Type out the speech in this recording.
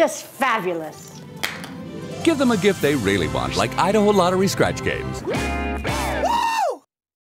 Just fabulous. Give them a gift they really want, like Idaho Lottery Scratch Games.